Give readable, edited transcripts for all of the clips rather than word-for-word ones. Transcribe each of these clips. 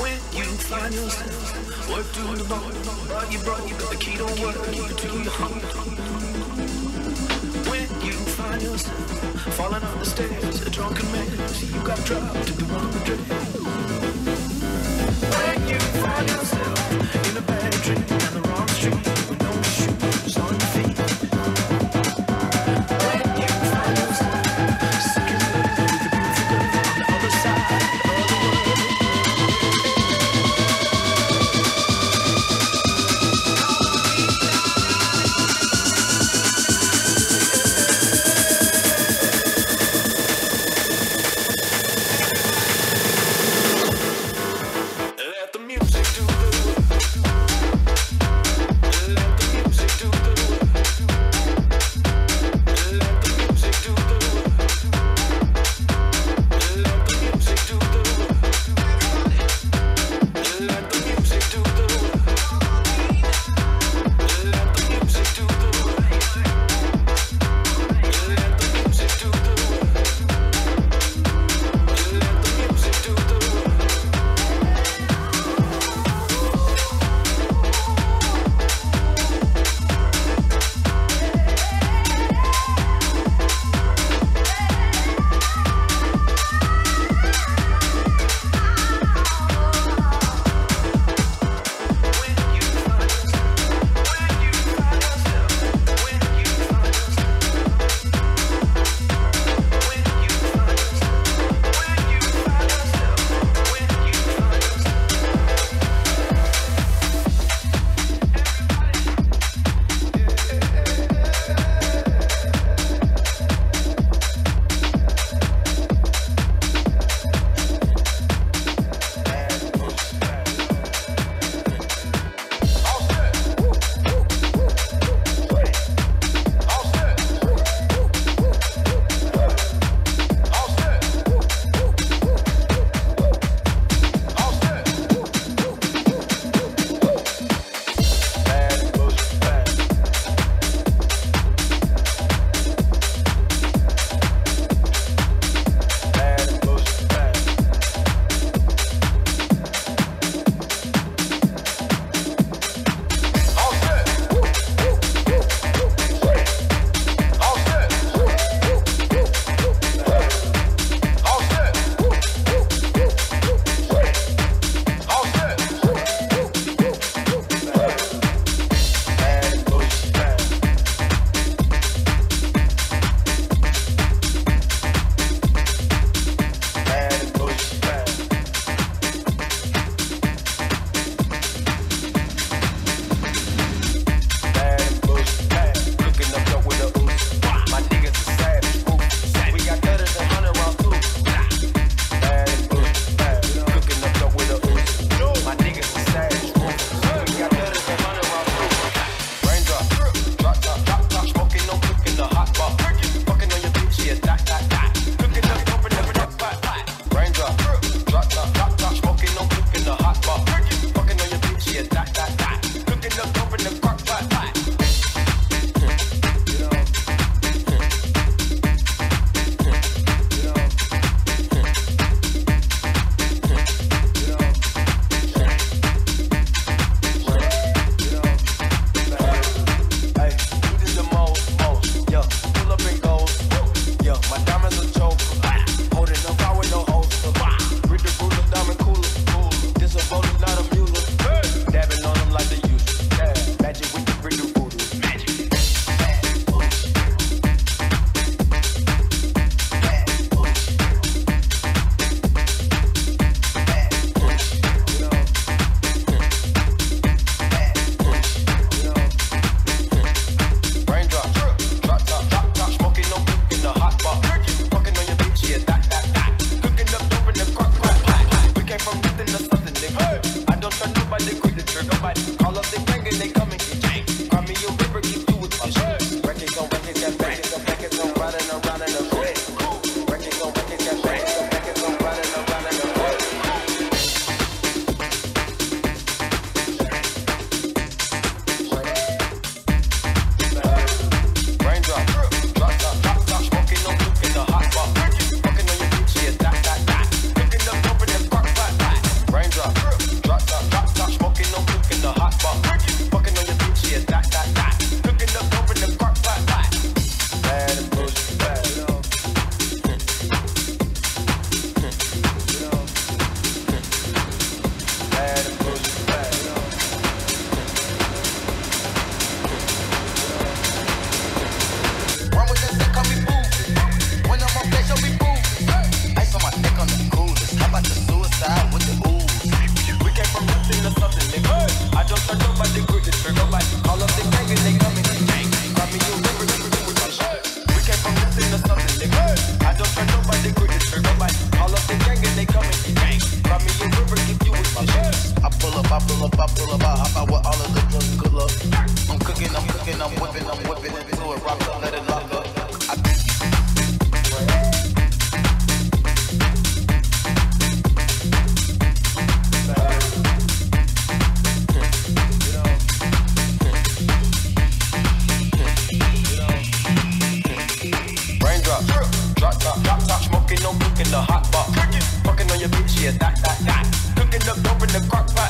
When you find yourself worked to the bone, brought you, but the key don't work, keep it to your home. When you find yourself falling up the stairs, a drunken man, see you got dropped to the one who dreads. When you find yourself in a bad dream down the wrong street with no shoes on your feet. When you find yourself sick and living with a beautiful girl on the other side. Raindrop. I pull up, I hop out with all of the good luck. I'm cooking, I'm whipping into it, rock up, let it lock up. Drop top, smoking, no cook in the hot pot. Fucking on your bitch, yeah, that. Cooking up dope in the crock pot.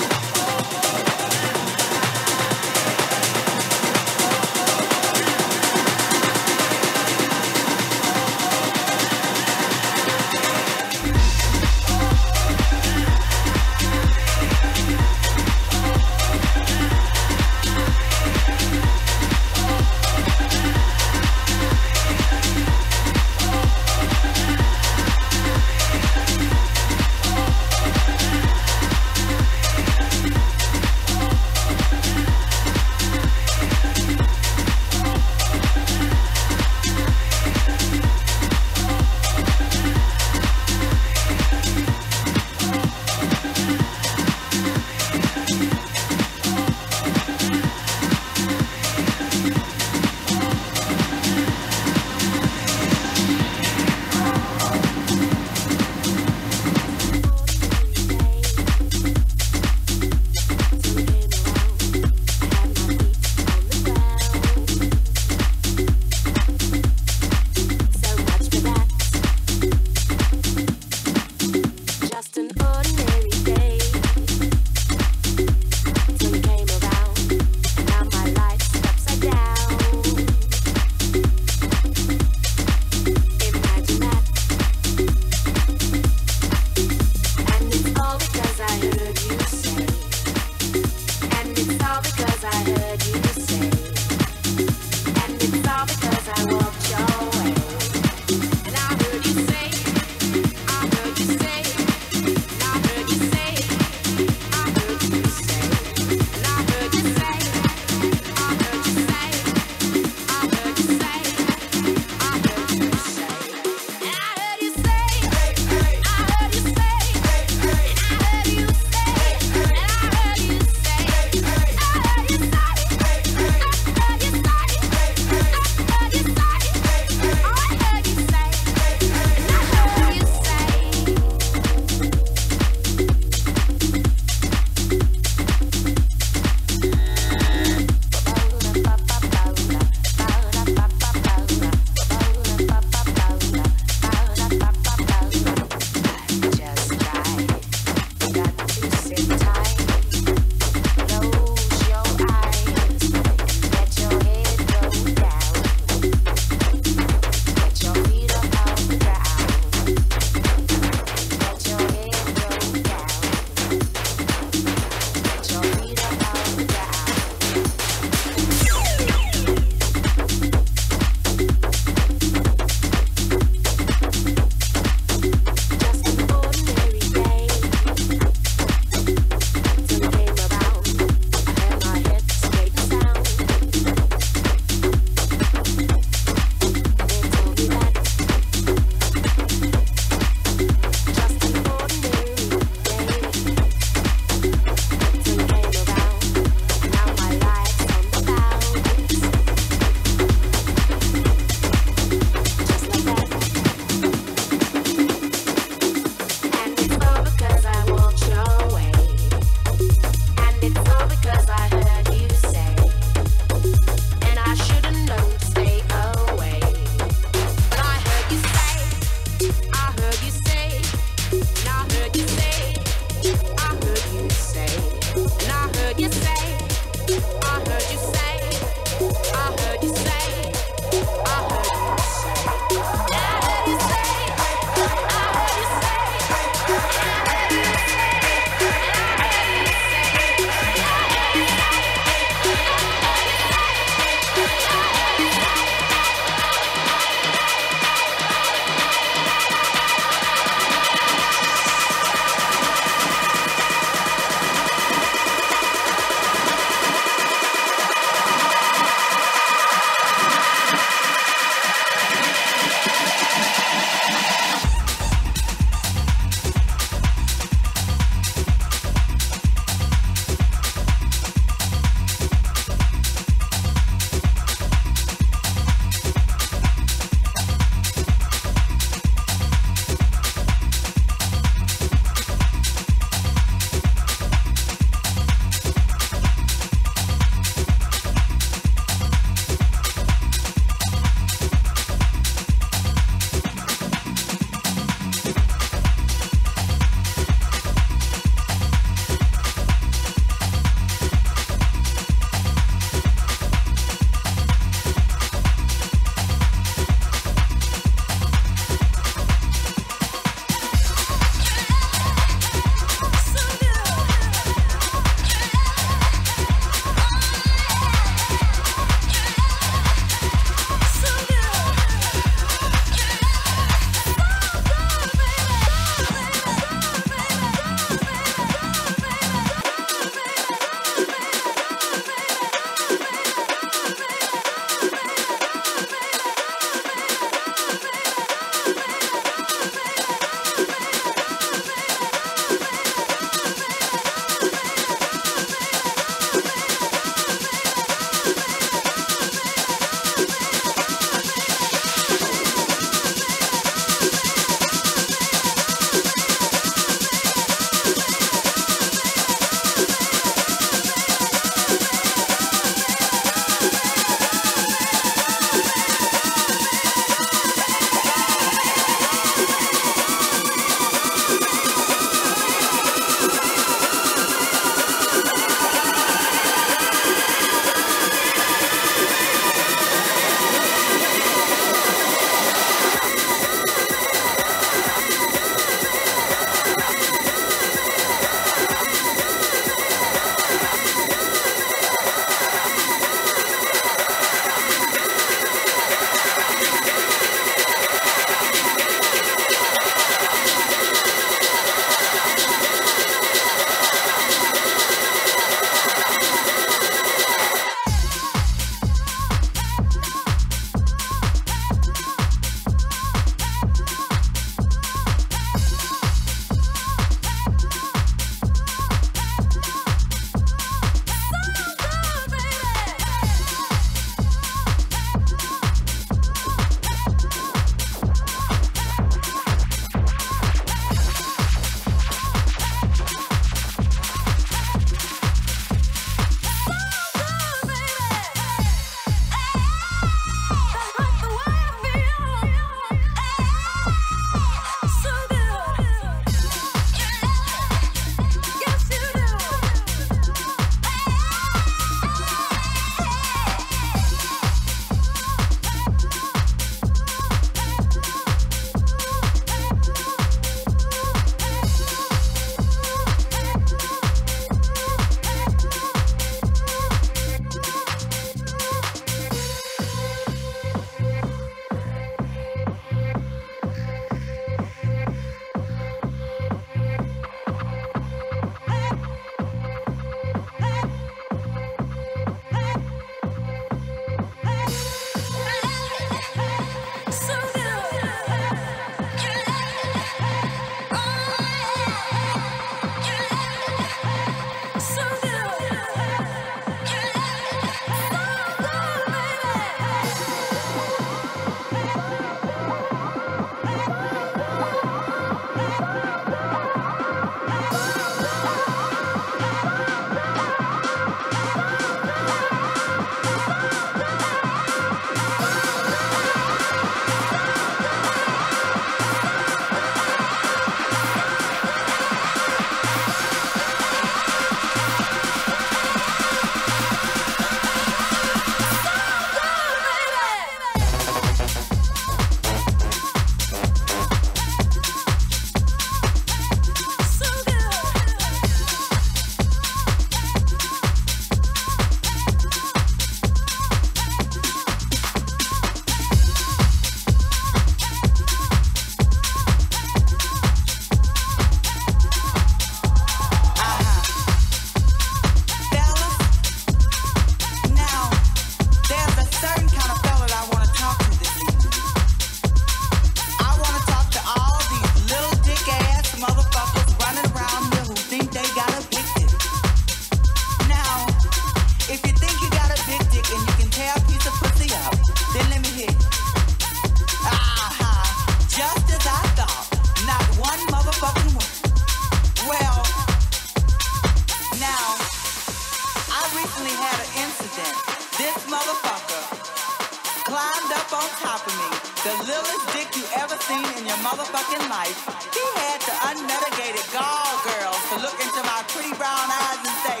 littlest dick you ever seen in your motherfucking life, he had the unmedicated gall girls to look into my pretty brown eyes and say,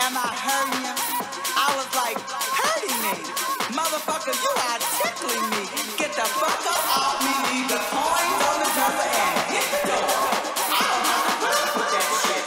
am I hurting you? I was like, hurting me? Motherfucker, you are tickling me. Get the fuck up off me, leave the coins on the dresser and hit the door. I don't know how to put up with that shit.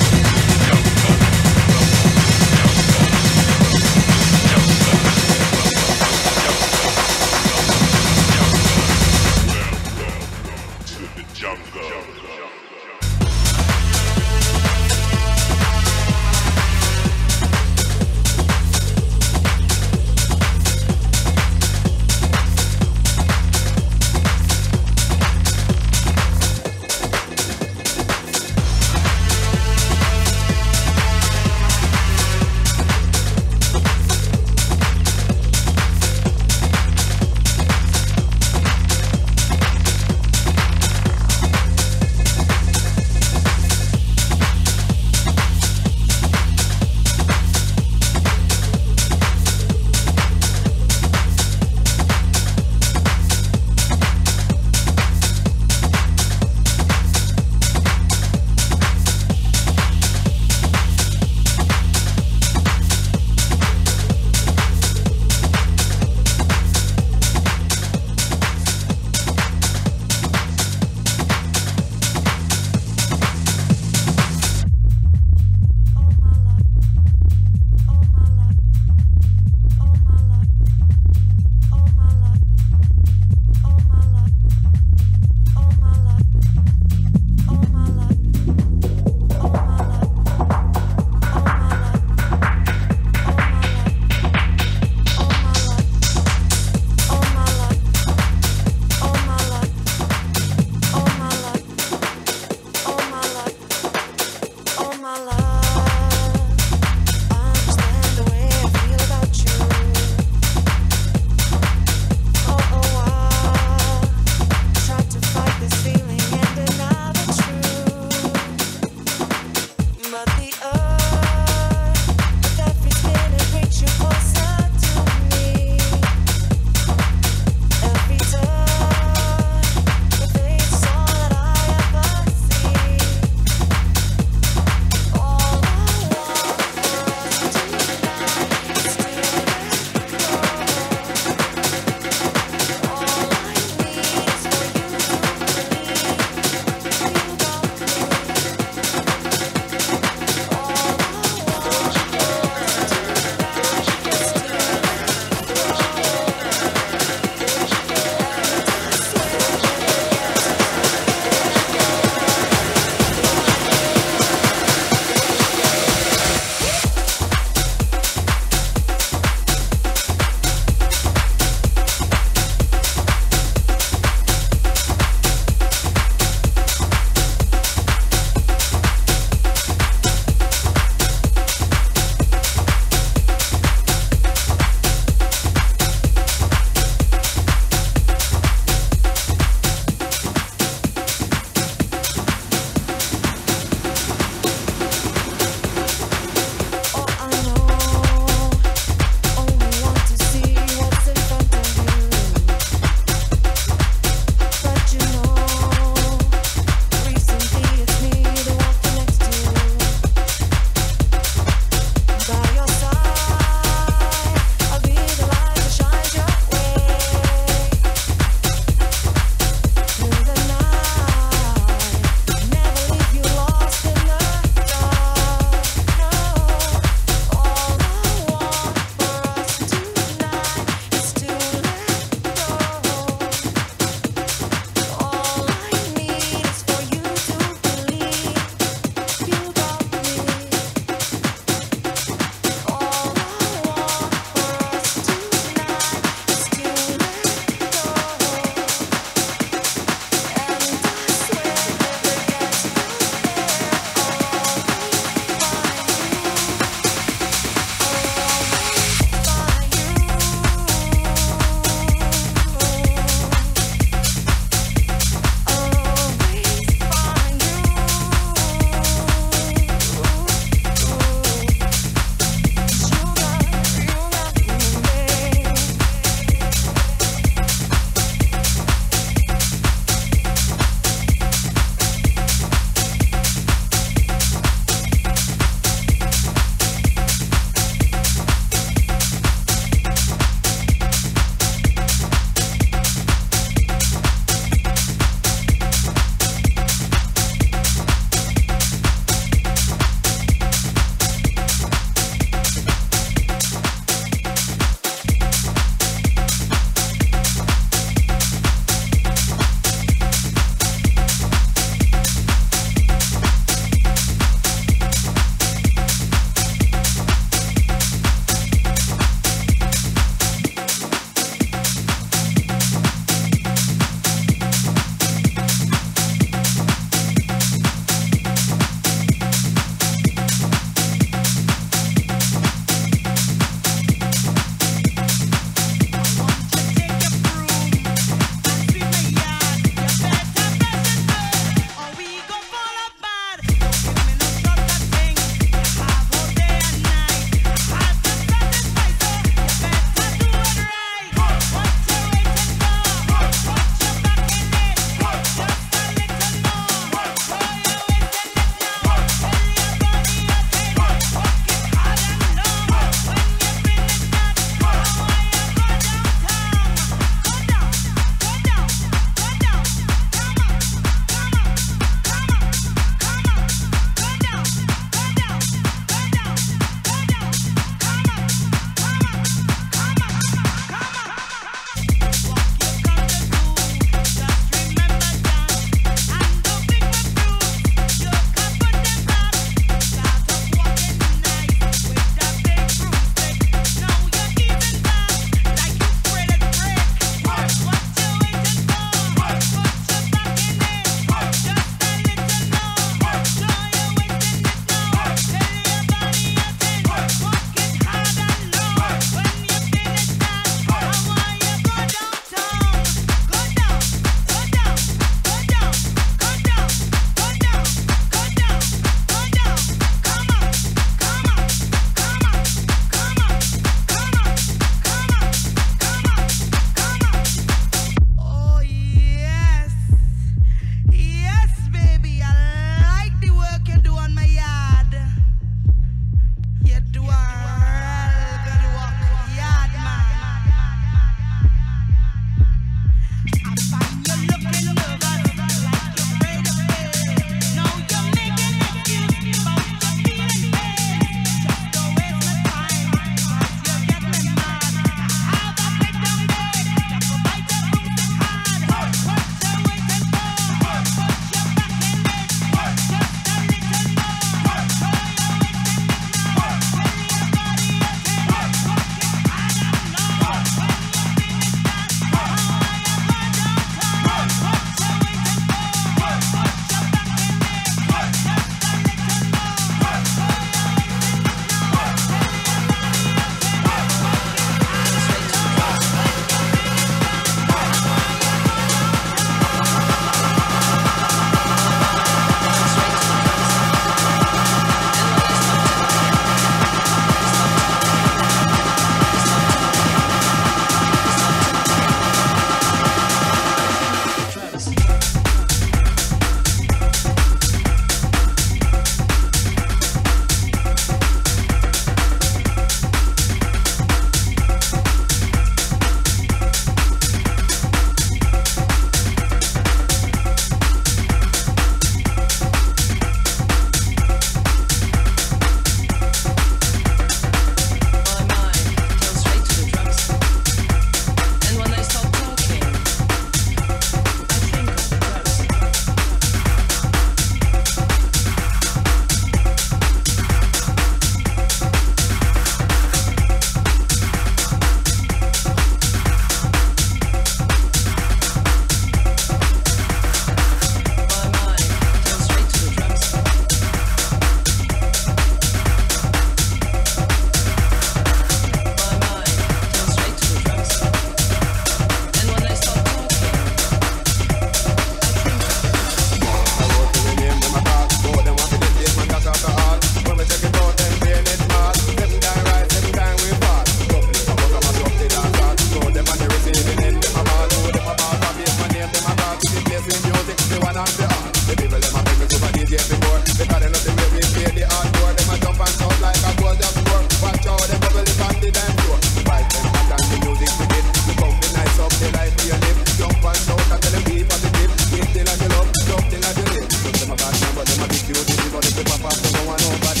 one over.